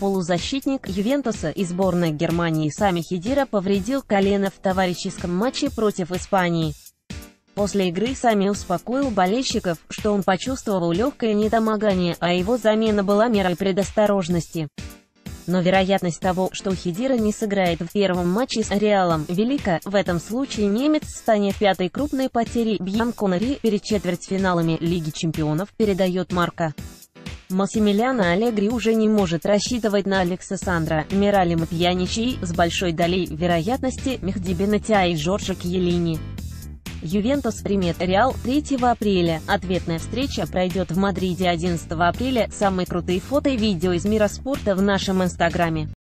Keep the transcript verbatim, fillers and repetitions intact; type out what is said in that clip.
Полузащитник Ювентуса и сборной Германии Сами Хедира повредил колено в товарищеском матче против Испании. После игры Сами успокоил болельщиков, что он почувствовал легкое недомогание, а его замена была мерой предосторожности. Но вероятность того, что Хедира не сыграет в первом матче с Реалом, велика. В этом случае немец станет пятой крупной потерей Бьянконери перед четвертьфиналами Лиги чемпионов, передает Марка. Массимилиано Аллегри уже не может рассчитывать на Алекса Сандро, Миралема Пьянича и, с большой долей вероятности, Мехди Бенатиа и Джорджо Кьеллини. Ювентус примет Реал третьего апреля. Ответная встреча пройдет в Мадриде одиннадцатого апреля. Самые крутые фото и видео из мира спорта в нашем инстаграме.